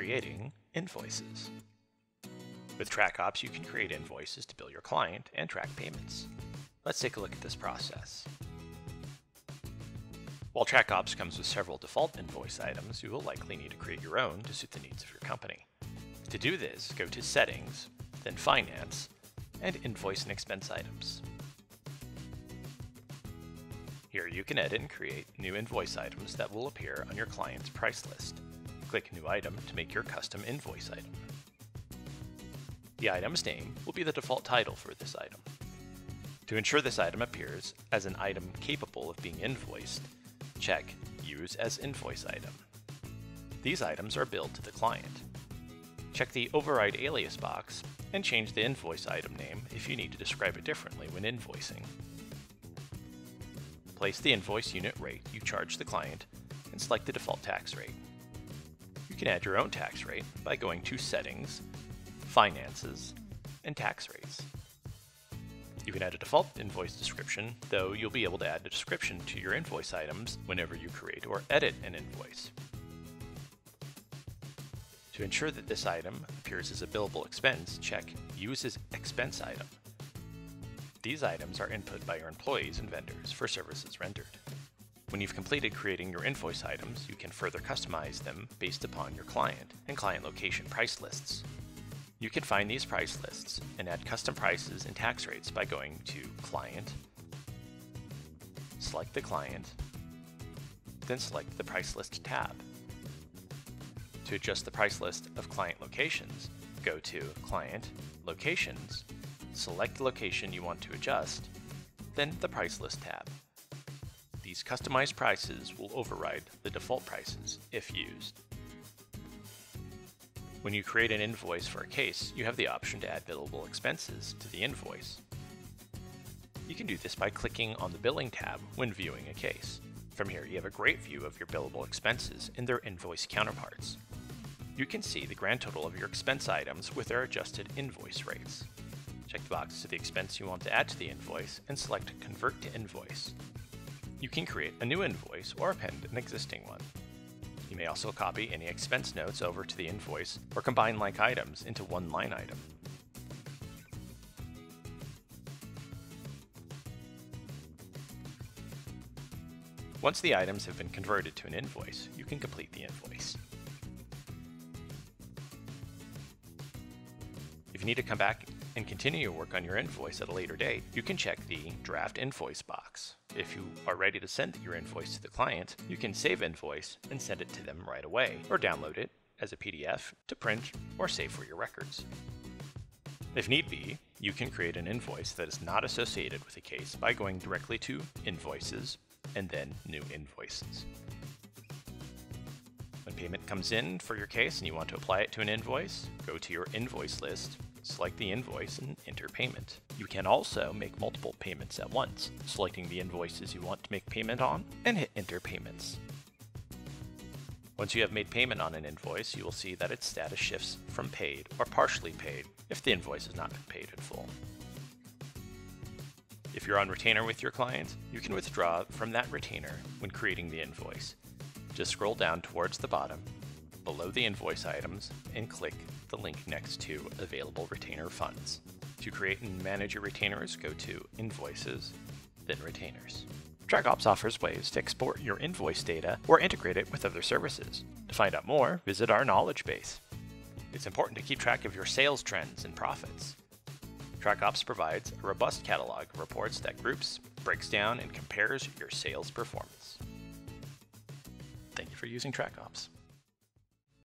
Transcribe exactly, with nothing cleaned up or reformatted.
creating invoices. With TrackOps, you can create invoices to bill your client and track payments. Let's take a look at this process. While TrackOps comes with several default invoice items, you will likely need to create your own to suit the needs of your company. To do this, go to Settings, then Finance, and Invoice and Expense Items. Here you can edit and create new invoice items that will appear on your client's price list. Click New Item to make your custom invoice item. The item's name will be the default title for this item. To ensure this item appears as an item capable of being invoiced, check Use as Invoice Item. These items are billed to the client. Check the Override Alias box and change the invoice item name if you need to describe it differently when invoicing. Place the invoice unit rate you charge the client and select the default tax rate. You can add your own tax rate by going to Settings, Finances, and Tax Rates. You can add a default invoice description, though you'll be able to add a description to your invoice items whenever you create or edit an invoice. To ensure that this item appears as a billable expense, check Use as Expense Item. These items are input by your employees and vendors for services rendered. When you've completed creating your invoice items, you can further customize them based upon your client and client location price lists. You can find these price lists and add custom prices and tax rates by going to Client, select the client, then select the Price List tab. To adjust the price list of client locations, go to Client, Locations, select the location you want to adjust, then the Price List tab. These customized prices will override the default prices if used. When you create an invoice for a case, you have the option to add billable expenses to the invoice. You can do this by clicking on the Billing tab when viewing a case. From here, you have a great view of your billable expenses and their invoice counterparts. You can see the grand total of your expense items with their adjusted invoice rates. Check the box to the expense you want to add to the invoice and select Convert to Invoice. You can create a new invoice or append an existing one. You may also copy any expense notes over to the invoice or combine like items into one line item. Once the items have been converted to an invoice, you can complete the invoice. If you need to come back and continue your work on your invoice at a later date, you can check the Draft Invoice box. If you are ready to send your invoice to the client, you can save invoice and send it to them right away, or download it as a P D F to print or save for your records. If need be, you can create an invoice that is not associated with a case by going directly to Invoices and then New Invoices. When payment comes in for your case and you want to apply it to an invoice, go to your invoice list, select the invoice, and enter payment. You can also make multiple payments at once, selecting the invoices you want to make payment on and hit Enter Payments. Once you have made payment on an invoice, you will see that its status shifts from paid or partially paid if the invoice has not been paid in full. If you're on retainer with your client, you can withdraw from that retainer when creating the invoice. Just scroll down towards the bottom, below the invoice items, and click the link next to Available Retainer Funds. To create and manage your retainers, go to Invoices, then Retainers. TrackOps offers ways to export your invoice data or integrate it with other services. To find out more, visit our knowledge base. It's important to keep track of your sales trends and profits. TrackOps provides a robust catalog of reports that groups, breaks down, and compares your sales performance. Thank you for using TrackOps.